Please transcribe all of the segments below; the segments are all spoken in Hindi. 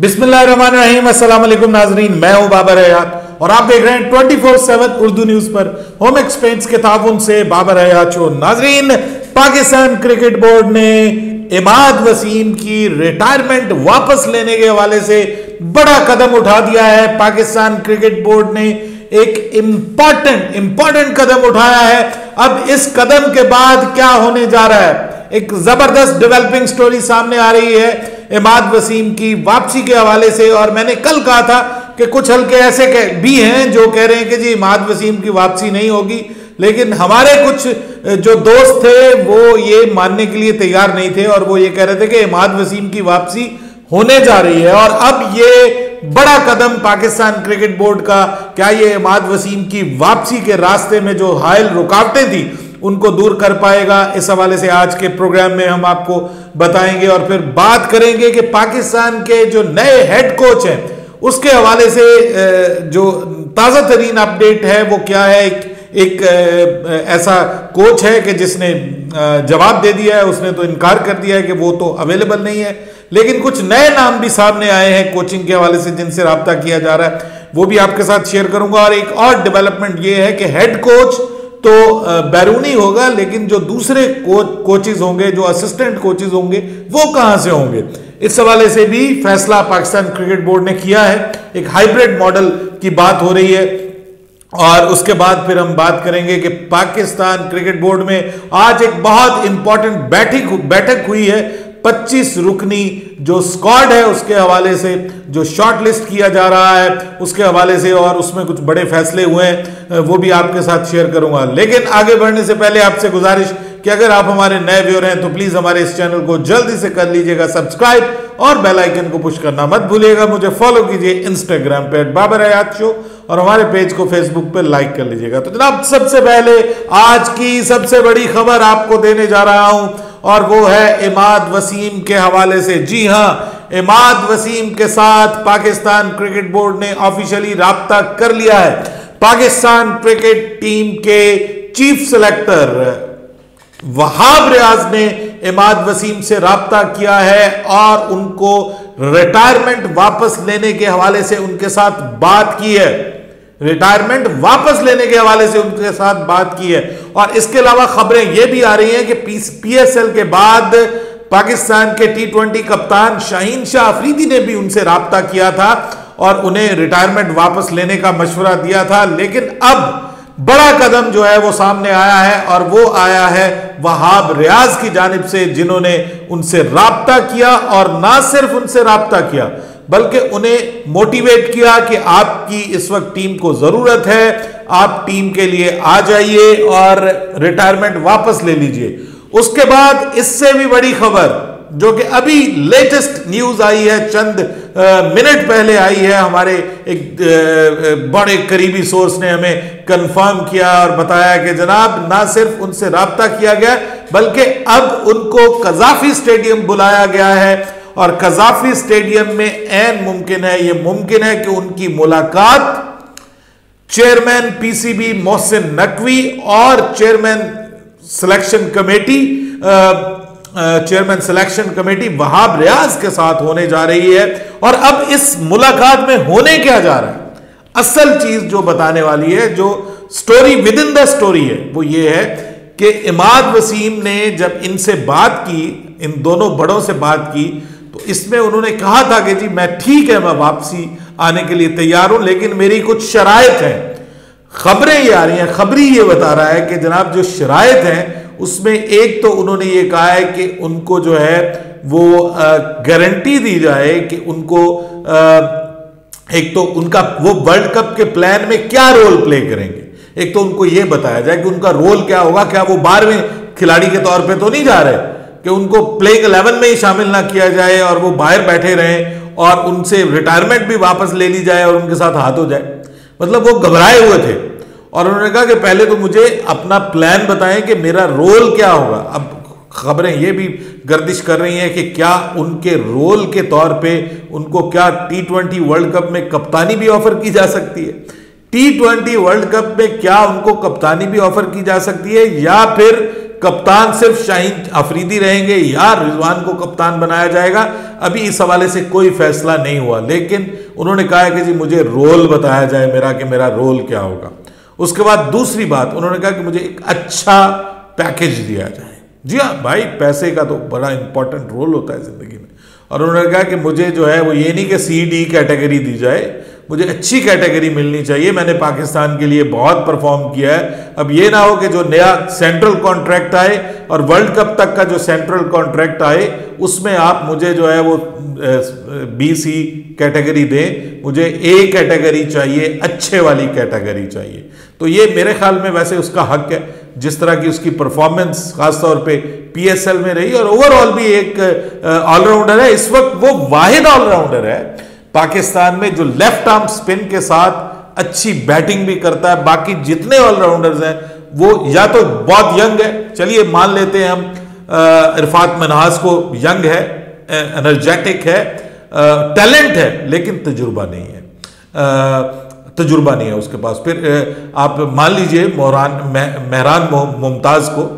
बिस्मिल्लाहिर्रहमानिर्रहीम, अस्सलाम अलैकुम नाजरीन। मैं हूं बाबर अयाज और आप देख रहे हैं 24/7 उर्दू न्यूज पर होम एक्सपेंस के ताउन से बाबर अयाज। नाजरीन, पाकिस्तान क्रिकेट बोर्ड ने इमाद वसीम की रिटायरमेंट वापस लेने के हवाले से बड़ा कदम उठा दिया है। पाकिस्तान क्रिकेट बोर्ड ने एक इंपॉर्टेंट कदम उठाया है। अब इस कदम के बाद क्या होने जा रहा है, एक जबरदस्त डेवलपिंग स्टोरी सामने आ रही है इमाद वसीम की वापसी के हवाले से। और मैंने कल कहा था कि कुछ हल्के ऐसे भी हैं जो कह रहे हैं कि जी इमाद वसीम की वापसी नहीं होगी, लेकिन हमारे कुछ जो दोस्त थे वो ये मानने के लिए तैयार नहीं थे और वो ये कह रहे थे कि इमाद वसीम की वापसी होने जा रही है। और अब ये बड़ा कदम पाकिस्तान क्रिकेट बोर्ड का, क्या ये इमाद वसीम की वापसी के रास्ते में जो हायल रुकावटें थी उनको दूर कर पाएगा, इस हवाले से आज के प्रोग्राम में हम आपको बताएंगे। और फिर बात करेंगे कि पाकिस्तान के जो नए हेड कोच हैं उसके हवाले से जो ताज़ा तरीन अपडेट है वो क्या है। एक ऐसा कोच है कि जिसने जवाब दे दिया है, उसने तो इनकार कर दिया है कि वो तो अवेलेबल नहीं है, लेकिन कुछ नए नाम भी सामने आए हैं कोचिंग के हवाले से जिनसे रब्ता किया जा रहा है, वो भी आपके साथ शेयर करूंगा। और एक और डेवलपमेंट ये है कि हेड कोच तो बैरूनी होगा, लेकिन जो दूसरे कोचेज होंगे, जो असिस्टेंट कोचेज होंगे, वो कहाँ से होंगे, इस हवाले से भी फैसला पाकिस्तान क्रिकेट बोर्ड ने किया है। एक हाइब्रिड मॉडल की बात हो रही है। और उसके बाद फिर हम बात करेंगे कि पाकिस्तान क्रिकेट बोर्ड में आज एक बहुत इंपॉर्टेंट बैठक हुई है। 25 रुकनी जो स्क्वाड है उसके हवाले से, जो शॉर्टलिस्ट किया जा रहा है उसके हवाले से, और उसमें कुछ बड़े फैसले हुए हैं वो भी आपके साथ शेयर करूंगा। लेकिन आगे बढ़ने से पहले आपसे गुजारिश कि अगर आप हमारे नए व्यूअर हैं तो प्लीज़ हमारे इस चैनल को जल्दी से कर लीजिएगा सब्सक्राइब और बेल आइकन को पुश करना मत भूलिएगा। मुझे फॉलो कीजिए इंस्टाग्राम पे @babarayazshow और हमारे पेज को फेसबुक पे लाइक कर लीजिएगा। तो जनाब, सबसे पहले आज की सबसे बड़ी खबर आपको देने जा रहा हूं और वो है इमाद वसीम के हवाले से। जी हाँ, इमाद वसीम के साथ पाकिस्तान क्रिकेट बोर्ड ने ऑफिशियली राब्ता कर लिया है। पाकिस्तान क्रिकेट टीम के चीफ सेलेक्टर वहाब रियाज ने इमाद वसीम से राब्ता किया है और उनको रिटायरमेंट वापस लेने के हवाले से उनके साथ बात की है। रिटायरमेंट वापस लेने के हवाले से उनके साथ बात की है। और इसके अलावा खबरें यह भी आ रही हैं कि PSL के बाद पाकिस्तान के T20 कप्तान शाहीन शाह अफरीदी ने भी उनसे राब्ता किया था और उन्हें रिटायरमेंट वापस लेने का मशवरा दिया था। लेकिन अब बड़ा कदम जो है वो सामने आया है और वो आया है वहाब रियाज की जानिब से, जिन्होंने उनसे राब्ता किया और ना सिर्फ उनसे राब्ता किया बल्कि उन्हें मोटिवेट किया कि आपकी इस वक्त टीम को ज़रूरत है, आप टीम के लिए आ जाइए और रिटायरमेंट वापस ले लीजिए। उसके बाद इससे भी बड़ी खबर जो कि अभी लेटेस्ट न्यूज आई है, चंद मिनट पहले आई है, हमारे एक बड़े करीबी सोर्स ने हमें कंफर्म किया और बताया कि जनाब ना सिर्फ उनसे राब्ता किया गया बल्कि अब उनको गद्दाफी स्टेडियम बुलाया गया है और गद्दाफी स्टेडियम में ऐन मुमकिन है, ये मुमकिन है कि उनकी मुलाकात चेयरमैन PCB मोहसिन नकवी और chairman selection committee Wahab Riaz के साथ होने जा रही है। और अब इस मुलाकात में होने क्या जा रहा है, असल चीज जो बताने वाली है, जो story within the story है, वो ये है कि इमाद वसीम ने जब इनसे बात की, इन दोनों बड़ों से बात की, तो इसमें उन्होंने कहा था कि जी मैं ठीक है, मैं वापसी आने के लिए तैयार हूं, लेकिन मेरी कुछ शराइत हैं। खबरें ये आ रही हैं, खबरी ये बता रहा है कि जनाब जो शराइत हैं उसमें एक तो उन्होंने ये कहा है कि उनको जो है वो गारंटी दी जाए कि उनको एक तो उनका वो वर्ल्ड कप के प्लान में क्या रोल प्ले करेंगे, एक तो उनको ये बताया जाए कि उनका रोल क्या होगा, क्या वो 12वें खिलाड़ी के तौर पे तो नहीं जा रहे, कि उनको प्लेइंग 11 में ही शामिल ना किया जाए और वो बाहर बैठे रहें और उनसे रिटायरमेंट भी वापस ले ली जाए और उनके साथ हाथ हो जाए। मतलब वो घबराए हुए थे और उन्होंने कहा कि पहले तो मुझे अपना प्लान बताएं कि मेरा रोल क्या होगा। अब खबरें ये भी गर्दिश कर रही हैं कि क्या उनके रोल के तौर पे उनको क्या T20 वर्ल्ड कप में कप्तानी भी ऑफर की जा सकती है, T20 वर्ल्ड कप में क्या उनको कप्तानी भी ऑफर की जा सकती है, या फिर कप्तान सिर्फ शाहीन अफरीदी रहेंगे या रिजवान को कप्तान बनाया जाएगा, अभी इस हवाले से कोई फैसला नहीं हुआ। लेकिन उन्होंने कहा है कि जी मुझे रोल बताया जाए मेरा, कि मेरा रोल क्या होगा। उसके बाद दूसरी बात उन्होंने कहा कि मुझे एक अच्छा पैकेज दिया जाए। जी हाँ भाई, पैसे का तो बड़ा इंपॉर्टेंट रोल होता है ज़िंदगी में। और उन्होंने कहा कि मुझे जो है वो ये नहीं कि CD कैटेगरी दी जाए, मुझे अच्छी कैटेगरी मिलनी चाहिए, मैंने पाकिस्तान के लिए बहुत परफॉर्म किया है। अब ये ना हो कि जो नया सेंट्रल कॉन्ट्रैक्ट आए और वर्ल्ड कप तक का जो सेंट्रल कॉन्ट्रैक्ट आए उसमें आप मुझे जो है वो BC कैटेगरी दें, मुझे A कैटेगरी चाहिए, अच्छे वाली कैटेगरी चाहिए। तो ये मेरे ख्याल में वैसे उसका हक है, जिस तरह की उसकी परफॉर्मेंस खासतौर पे PSL में रही और ओवरऑल भी एक ऑलराउंडर है। इस वक्त वो वाहिद ऑलराउंडर है पाकिस्तान में जो लेफ्ट आर्म स्पिन के साथ अच्छी बैटिंग भी करता है। बाकी जितने ऑलराउंडर्स हैं वो या तो बहुत यंग है, चलिए मान लेते हैं हम इरफात मनहास को, यंग है, एनर्जेटिक है, टैलेंट है, लेकिन तजुर्बा नहीं है, तजुर्बा नहीं है उसके पास। फिर आप मान लीजिए मेहरान मुमताज़ को,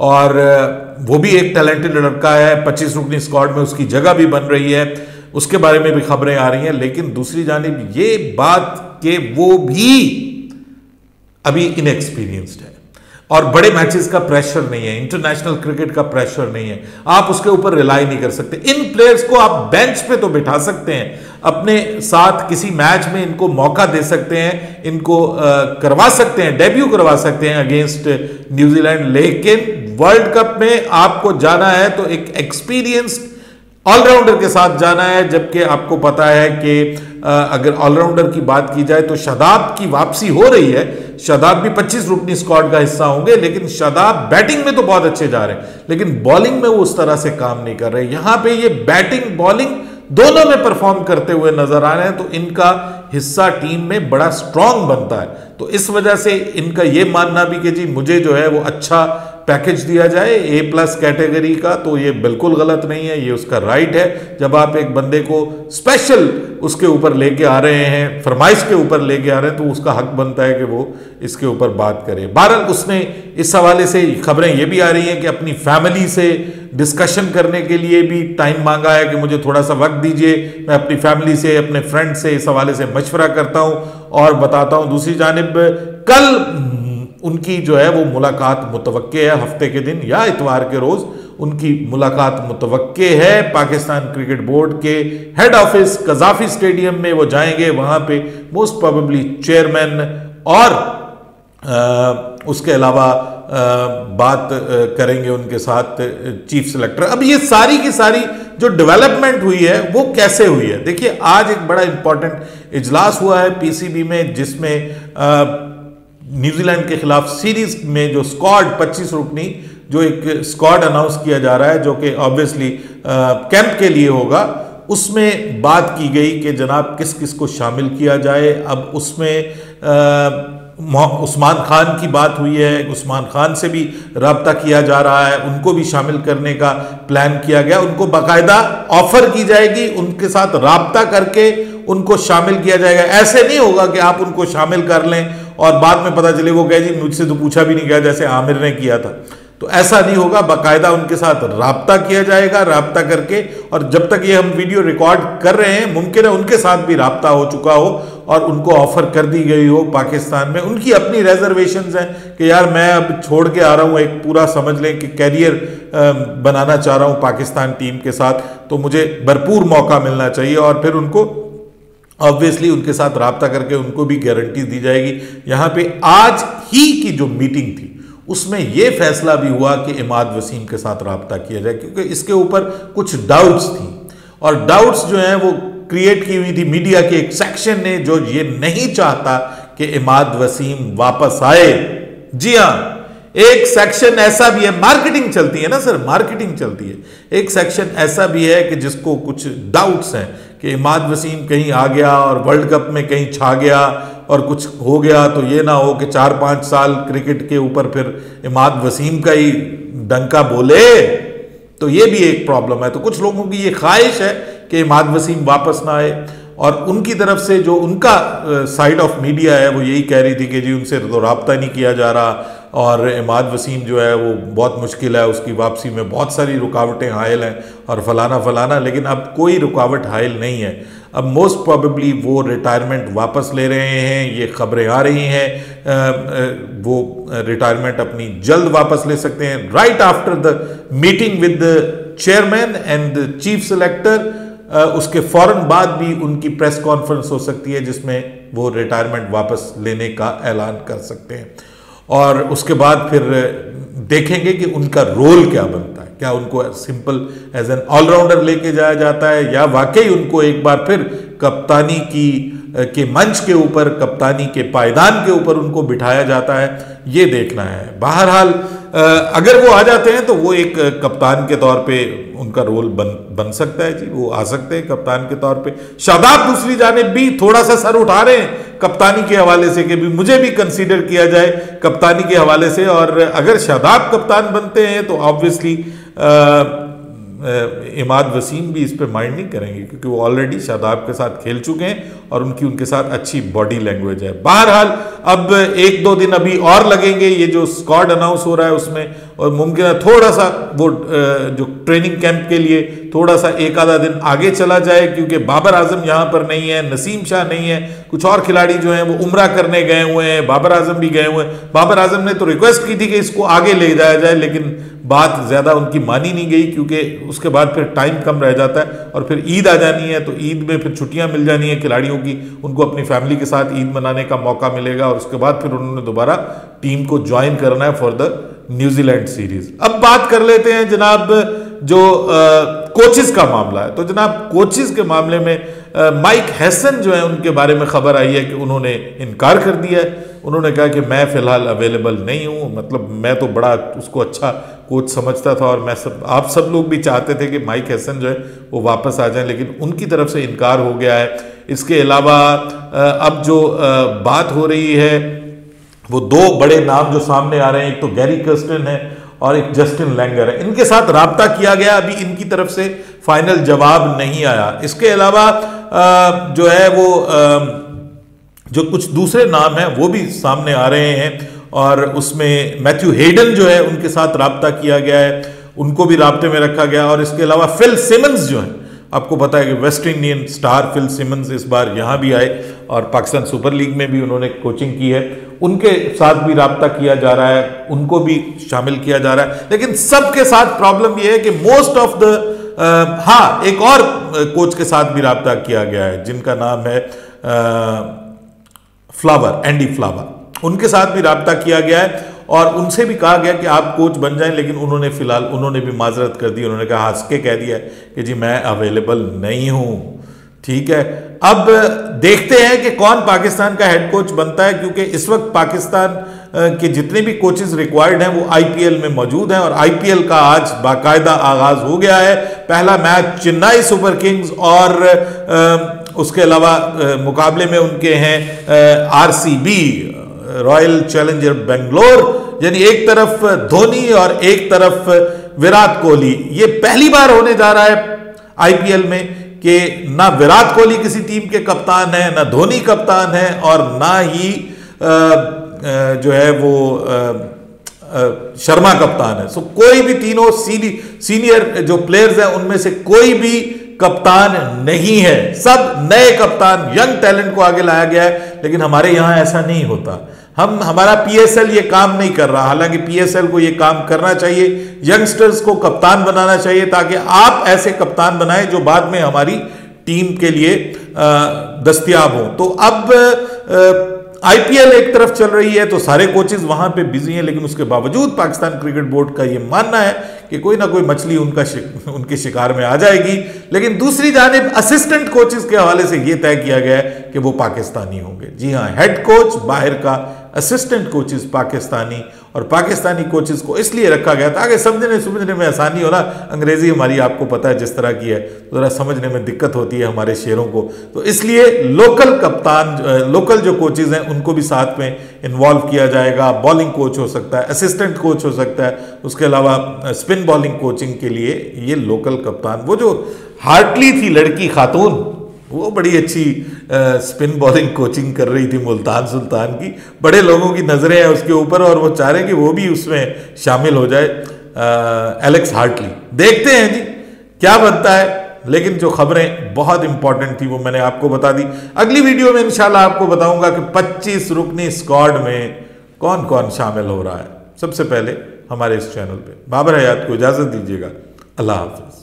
और वो भी एक टैलेंटेड लड़का है, 25 रुकनी स्क्वाड में उसकी जगह भी बन रही है, उसके बारे में भी खबरें आ रही हैं। लेकिन दूसरी जानिब ये बात कि वो भी अभी इनएक्सपीरियंस्ड है और बड़े मैचेस का प्रेशर नहीं है, इंटरनेशनल क्रिकेट का प्रेशर नहीं है, आप उसके ऊपर रिलाई नहीं कर सकते। इन प्लेयर्स को आप बेंच पे तो बिठा सकते हैं, अपने साथ किसी मैच में इनको मौका दे सकते हैं, इनको करवा सकते हैं, डेब्यू करवा सकते हैं अगेंस्ट न्यूजीलैंड, लेकिन वर्ल्ड कप में आपको जाना है तो एक एक्सपीरियंस्ड ऑलराउंडर के साथ जाना है। जबकि आपको पता है कि अगर ऑलराउंडर की बात की जाए तो शादाब की वापसी हो रही है, शादाब भी 25 रुकनी स्क्वाड का हिस्सा होंगे, लेकिन शादाब बैटिंग में तो बहुत अच्छे जा रहे हैं लेकिन बॉलिंग में वो उस तरह से काम नहीं कर रहे। यहाँ पे ये बैटिंग बॉलिंग दोनों में परफॉर्म करते हुए नजर आ रहे हैं, तो इनका हिस्सा टीम में बड़ा स्ट्रांग बनता है। तो इस वजह से इनका ये मानना भी कि जी मुझे जो है वो अच्छा पैकेज दिया जाए A+ कैटेगरी का, तो ये बिल्कुल गलत नहीं है, ये उसका राइट है। जब आप एक बंदे को स्पेशल उसके ऊपर लेके आ रहे हैं, फरमाइश के ऊपर लेके आ रहे हैं, तो उसका हक बनता है कि वो इसके ऊपर बात करे। बहरहाल उसने इस हवाले से खबरें ये भी आ रही हैं कि अपनी फैमिली से डिस्कशन करने के लिए भी टाइम मांगा है कि मुझे थोड़ा सा वक्त दीजिए, मैं अपनी फैमिली से, अपने फ्रेंड से इस हवाले से मशवरा करता हूँ और बताता हूँ। दूसरी जानिब कल उनकी जो है वो मुलाकात मुतवक्के है, हफ्ते के दिन या इतवार के रोज़ उनकी मुलाकात मुतवक्के है पाकिस्तान क्रिकेट बोर्ड के हेड ऑफिस गद्दाफी स्टेडियम में। वो जाएंगे, वहाँ पे मोस्ट प्रोबेबली चेयरमैन और उसके अलावा बात करेंगे उनके साथ चीफ सेलेक्टर। अब ये सारी की सारी जो डेवलपमेंट हुई है वो कैसे हुई है, देखिए आज एक बड़ा इंपॉर्टेंट इजलास हुआ है PCB में, जिसमें न्यूजीलैंड के खिलाफ सीरीज में जो स्क्वाड 25 रुकनी जो एक स्क्वाड अनाउंस किया जा रहा है, जो कि ऑब्वियसली कैंप के लिए होगा, उसमें बात की गई कि जनाब किस किस को शामिल किया जाए। अब उसमें उस्मान खान की बात हुई है, उस्मान खान से भी रब्ता किया जा रहा है, उनको भी शामिल करने का प्लान किया गया, उनको बाकायदा ऑफर की जाएगी, उनके साथ रब्ता करके उनको शामिल किया जाएगा। ऐसे नहीं होगा कि आप उनको शामिल कर लें और बाद में पता चले वो कहे जी मुझसे तो पूछा भी नहीं गया जैसे आमिर ने किया था, तो ऐसा नहीं होगा। बाकायदा उनके साथ राब्ता किया जाएगा, राब्ता करके, और जब तक ये हम वीडियो रिकॉर्ड कर रहे हैं मुमकिन है उनके साथ भी राब्ता हो चुका हो और उनको ऑफर कर दी गई हो पाकिस्तान में। उनकी अपनी रिजर्वेशंस हैं कि यार मैं अब छोड़ के आ रहा हूँ, एक पूरा समझ लें कि कैरियर बनाना चाह रहा हूँ पाकिस्तान टीम के साथ, तो मुझे भरपूर मौका मिलना चाहिए। और फिर उनको ऑब्वियसली उनके साथ राब्ता करके उनको भी गारंटी दी जाएगी। यहाँ पे आज ही की जो मीटिंग थी उसमें ये फैसला भी हुआ कि इमाद वसीम के साथ राब्ता किया जाए, क्योंकि इसके ऊपर कुछ डाउट्स थी और डाउट्स जो हैं वो क्रिएट की हुई थी मीडिया के एक सेक्शन ने जो ये नहीं चाहता कि इमाद वसीम वापस आए। जी हाँ, एक सेक्शन ऐसा भी है, मार्केटिंग चलती है ना सर, मार्केटिंग चलती है, एक सेक्शन ऐसा भी है कि जिसको कुछ डाउट्स हैं कि इमाद वसीम कहीं आ गया और वर्ल्ड कप में कहीं छा गया और कुछ हो गया तो ये ना हो कि 4-5 साल क्रिकेट के ऊपर फिर इमाद वसीम का ही डंका बोले, तो ये भी एक प्रॉब्लम है। तो कुछ लोगों की ये ख्वाहिश है कि इमाद वसीम वापस ना आए, और उनकी तरफ से जो उनका साइड ऑफ मीडिया है वो यही कह रही थी कि जी उनसे तो राब्ता नहीं किया जा रहा, और इमाद वसीम जो है वो बहुत मुश्किल है, उसकी वापसी में बहुत सारी रुकावटें हायल हैं और फलाना फलाना, लेकिन अब कोई रुकावट हायल नहीं है। अब मोस्ट प्रोबेबली वो रिटायरमेंट वापस ले रहे हैं, ये खबरें आ रही हैं। वो रिटायरमेंट अपनी जल्द वापस ले सकते हैं। Right after the meeting with the chairman and the chief selector, उसके फ़ौरन बाद भी उनकी प्रेस कॉन्फ्रेंस हो सकती है जिसमें वो रिटायरमेंट वापस लेने का ऐलान कर सकते हैं। और उसके बाद फिर देखेंगे कि उनका रोल क्या बनता है, क्या उनको सिंपल एज एन ऑलराउंडर लेके जाया जाता है या वाकई उनको एक बार फिर कप्तानी की के मंच के ऊपर, कप्तानी के पायदान के ऊपर उनको बिठाया जाता है, ये देखना है। बहरहाल अगर वो आ जाते हैं तो वो एक कप्तान के तौर पे उनका रोल बन सकता है जी, वो आ सकते हैं कप्तान के तौर पे। शादाब दूसरी जाने भी थोड़ा सा सर उठा रहे हैं कप्तानी के हवाले से कि भी मुझे भी कंसीडर किया जाए कप्तानी के हवाले से। और अगर शादाब कप्तान बनते हैं तो ऑब्वियसली इमाद वसीम भी इस पर माइंड नहीं करेंगे क्योंकि वो ऑलरेडी शादाब के साथ खेल चुके हैं और उनके साथ अच्छी बॉडी लैंग्वेज है। बहरहाल अब एक दो दिन अभी और लगेंगे, ये जो स्क्वाड अनाउंस हो रहा है उसमें, और मुमकिन है थोड़ा सा वो जो ट्रेनिंग कैंप के लिए थोड़ा सा एक आधा दिन आगे चला जाए क्योंकि बाबर आजम यहाँ पर नहीं है, नसीम शाह नहीं है, कुछ और खिलाड़ी जो हैं वो उम्रा करने गए हुए हैं, बाबर आजम भी गए हुए हैं। बाबर आजम ने तो रिक्वेस्ट की थी कि इसको आगे ले जाया जाए लेकिन बात ज़्यादा उनकी मानी नहीं गई क्योंकि उसके बाद फिर टाइम कम रह जाता है और फिर ईद आ जानी है, तो ईद में फिर छुट्टियां मिल जानी है खिलाड़ियों की, उनको अपनी फैमिली के साथ ईद मनाने का मौका मिलेगा और उसके बाद फिर उन्होंने दोबारा टीम को ज्वाइन करना है फॉर द न्यूजीलैंड सीरीज। अब बात कर लेते हैं जनाब जो कोचेस का मामला है। तो जनाब कोचेस के मामले में माइक हेसन जो है उनके बारे में खबर आई है कि उन्होंने इनकार कर दिया है। उन्होंने कहा कि मैं फ़िलहाल अवेलेबल नहीं हूँ। मतलब मैं तो बड़ा उसको अच्छा कोच समझता था और मैं आप सब लोग भी चाहते थे कि माइक हेसन जो है वो वापस आ जाएं, लेकिन उनकी तरफ से इनकार हो गया है। इसके अलावा अब जो बात हो रही है वो दो बड़े नाम जो सामने आ रहे हैं, एक तो गैरी कर्स्टन है और एक जस्टिन लैंगर है। इनके साथ राब्ता किया गया, अभी इनकी तरफ से फाइनल जवाब नहीं आया। इसके अलावा जो है वो जो कुछ दूसरे नाम हैं वो भी सामने आ रहे हैं और उसमें मैथ्यू हेडन जो है उनके साथ राब्ता किया गया है, उनको भी राब्ते में रखा गया। और इसके अलावा फिल सिमन्स जो हैं, आपको पता है कि West Indian star Phil Simmons इस बार यहाँ भी आए और पाकिस्तान सुपर लीग में भी उन्होंने कोचिंग की है, उनके साथ भी राब्ता किया जा रहा है, उनको भी शामिल किया जा रहा है। लेकिन सबके साथ प्रॉब्लम यह है कि मोस्ट ऑफ द हाँ एक और कोच के साथ भी राब्ता किया गया है जिनका नाम है फ्लावर, एंडी फ्लावर, उनके साथ भी राब्ता किया गया है और उनसे भी कहा गया कि आप कोच बन जाएं, लेकिन उन्होंने फ़िलहाल उन्होंने भी माजरत कर दी। उन्होंने कहा हंस के कह दिया कि जी मैं अवेलेबल नहीं हूँ। ठीक है, अब देखते हैं कि कौन पाकिस्तान का हेड कोच बनता है क्योंकि इस वक्त पाकिस्तान के जितने भी कोचेस रिक्वायर्ड हैं वो आईपीएल में मौजूद हैं और आईपीएल का आज बाकायदा आगाज़ हो गया है। पहला मैच चेन्नई सुपर किंग्स और उसके अलावा मुकाबले में उनके हैं आरसीबी, रॉयल चैलेंजर बेंगलोर। यानी एक तरफ धोनी और एक तरफ विराट कोहली। ये पहली बार होने जा रहा है आईपीएल में कि ना विराट कोहली किसी टीम के कप्तान है, ना धोनी कप्तान है और ना ही जो है वो शर्मा कप्तान है। सो कोई भी तीनों सीनियर जो प्लेयर्स हैं उनमें से कोई भी कप्तान नहीं है, सब नए कप्तान, यंग टैलेंट को आगे लाया गया है। लेकिन हमारे यहाँ ऐसा नहीं होता, हमारा पीएसएल ये काम नहीं कर रहा। हालांकि पीएसएल को ये काम करना चाहिए, यंगस्टर्स को कप्तान बनाना चाहिए ताकि आप ऐसे कप्तान बनाएं जो बाद में हमारी टीम के लिए दस्तियाब हो। तो अब आईपीएल एक तरफ चल रही है तो सारे कोचेस वहां पे बिजी हैं, लेकिन उसके बावजूद पाकिस्तान क्रिकेट बोर्ड का ये मानना है कि कोई ना कोई मछली उनके शिकार में आ जाएगी। लेकिन दूसरी जानिब असिस्टेंट कोचेस के हवाले से ये तय किया गया है कि वो पाकिस्तानी होंगे। जी हाँ, हेड कोच बाहर का, असिस्टेंट कोचेस पाकिस्तानी। और पाकिस्तानी कोचेस को इसलिए रखा गया ताकि समझने समझने में आसानी हो ना, अंग्रेज़ी हमारी आपको पता है जिस तरह की है, तो ज़रा समझने में दिक्कत होती है हमारे शेरों को। तो इसलिए लोकल कप्तान, लोकल जो कोचेस हैं उनको भी साथ में इन्वॉल्व किया जाएगा। बॉलिंग कोच हो सकता है, असिस्टेंट कोच हो सकता है, उसके अलावा स्पिन बॉलिंग कोचिंग के लिए ये लोकल कप्तान। वो जो हार्टली थी लड़की खातून, वो बड़ी अच्छी स्पिन बॉलिंग कोचिंग कर रही थी मुल्तान सुल्तान की। बड़े लोगों की नज़रें हैं उसके ऊपर और वो चाह रहे हैं कि वो भी उसमें शामिल हो जाए, एलेक्स हार्टली। देखते हैं जी क्या बनता है, लेकिन जो खबरें बहुत इंपॉर्टेंट थी वो मैंने आपको बता दी। अगली वीडियो में इंशाल्लाह आपको बताऊंगा कि 25 रुकनी स्क्वाड में कौन कौन शामिल हो रहा है। सबसे पहले हमारे इस चैनल पे बाबर हयात को इजाज़त दीजिएगा। अल्लाह हाफिज़।